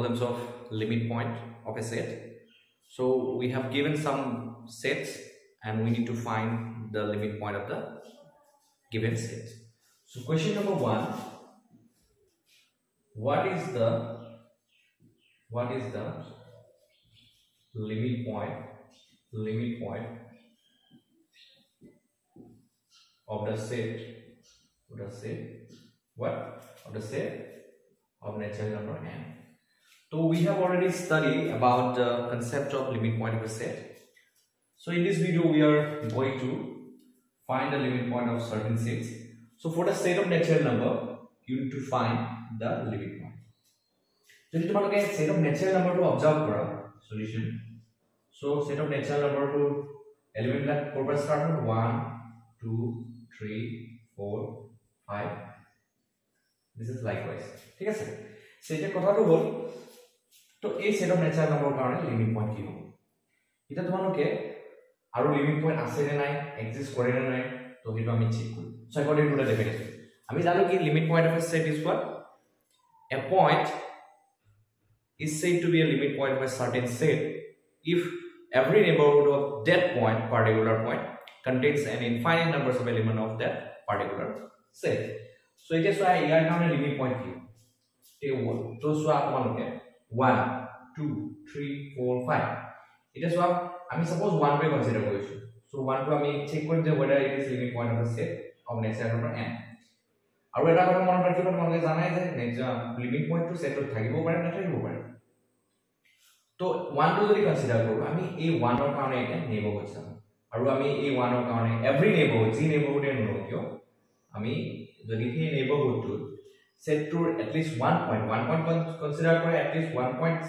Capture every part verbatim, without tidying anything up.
problems of limit point of a set. So we have given some sets and we need to find the limit point of the given set. So question number one, what is the what is the limit point limit point of the set of the set what of the set of natural number n? So we have already studied about the concept of limit point of a set. So in this video we are going to find the limit point of certain sets. So for the set of natural number, you need to find the limit point. So if you want to set of natural number to observe for solution, so set of natural number to element like four start with one, two, three, four, five. This is likewise. Okay, sir. Set of kotha to hole. So a set of natural number karone limit point ki hobo eta tomaloke aro limit point ase ne nai exist kore ne nai to hetu ami check koru. So according to the definition ami jano ki limit point of a set is what? A point is said to be a limit point of a certain set if every neighborhood of that point particular point contains an infinite numbers of elements of that particular set. So eta so here karone limit point ki te one to so apaloke one, two, three, four, five. It is what I mean, suppose one way consider position. So one to I mean check whether it is limit point of a set of natural number n. Our limit point to set of thirty. So one to consider I mean a one of our neighborhoods. Our I mean a one of our every neighborhood, Z neighborhood and I mean the neighborhood to set to at least one point. One point consider for at least one point. A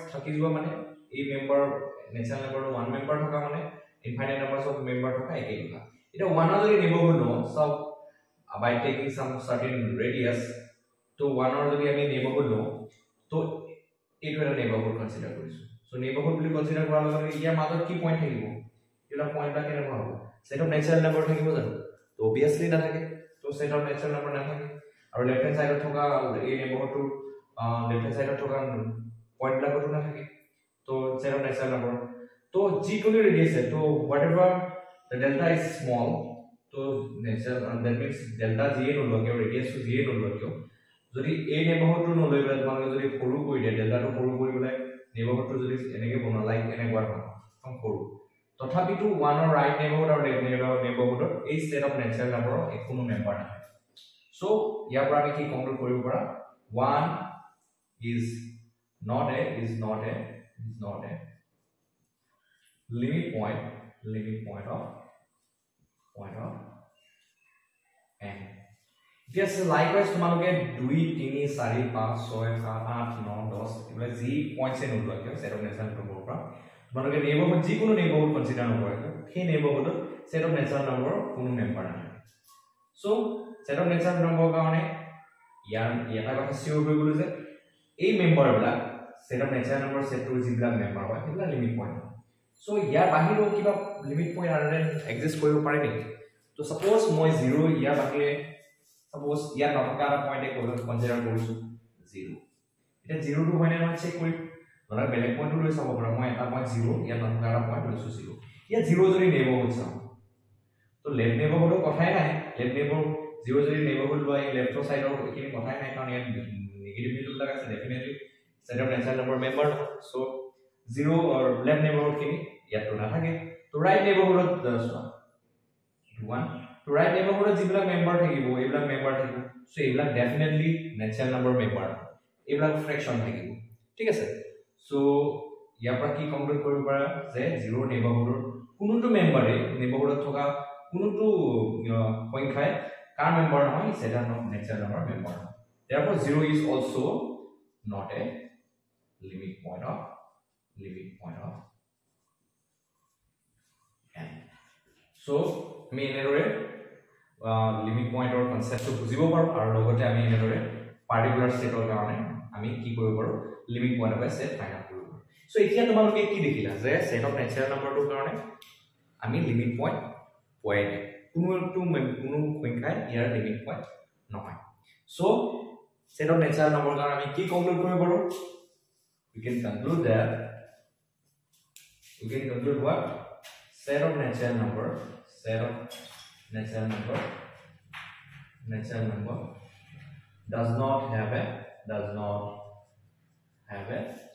member, natural number one member, infinite numbers of member. It is one or the neighborhood. So by taking some certain radius to one or the neighborhood, so it will a neighborhood consider. So neighborhood will consider key point. Point set of natural number. So obviously nothing. So set of natural number nothing. Our left hand side होगा ये neighborhood to left hand side होगा point लगा तो ना है तो set of natural number तो g को भी radius है तो whatever the delta is small तो natural that means delta g नो लगे और radius तो g नो लगे जो भी a neighborhood to नो लगे बस मांगे जो भी फोरू कोई है delta तो फोरू कोई बोला neighborhood to जो भी ऐने के बोला like ऐने वाला हम फोरू तो था भी तो one or right neighborhood और left neighborhood और इस set of natural number एक को member ना. So, here we can conclude one is not a is not a is not a limit point limit point of point of n. Yes, likewise, tomorrow get two, three, sorry, five, six, seven, eight, nine, ten. Even z points in all like set of natural number. Tomorrow get neighborhood z kuno neighborhood consider number. He neighborhood set of natural number kuno member. So set of natural number karone yan eta kotha sure hoy golu je ei member bla set of natural number set to jibla member hoy etla limit point. So yar bahiro kiba limit point are exist koribo pare ni to suppose moi zero yar bahire suppose yar nokara point e koru consider koru zero eta zero to hoy na hoy check kori dora belek point to loi sabo pora moi eta point zero yar nokara point hoy zero ya zero jodi nebo bolsa to left nebo holo kotha nai left nebo zero zero neighborhood by left side or ekini kotha nai karon yan negative value laga ase definitely set of natural number member. So zero or left neighborhood kini ya to na thake to right neighborhood one to right neighborhood jibla member thakibo ebla member thakibo so ebla definitely natural number member ebla fraction thakibo thik ase. So ya pra ki conclude koribo para je zero neighborhood kuno to member e neighborhood thoka kuno to poinkha car member hoy set of natural number member. Therefore zero is also not a limit point of limit point of n. So ami enerore limit point or concept to bujibo paru ar logote ami enerore particular set or karone ami ki koribo paru limit point of a set find out koribo. So etia tomaloke ki dekhila je set of natural number to karone ami limit point poe ne limit point. So, set of natural number, we can conclude that we can conclude what? Set of natural number, set of natural number, natural number does not have a does not have a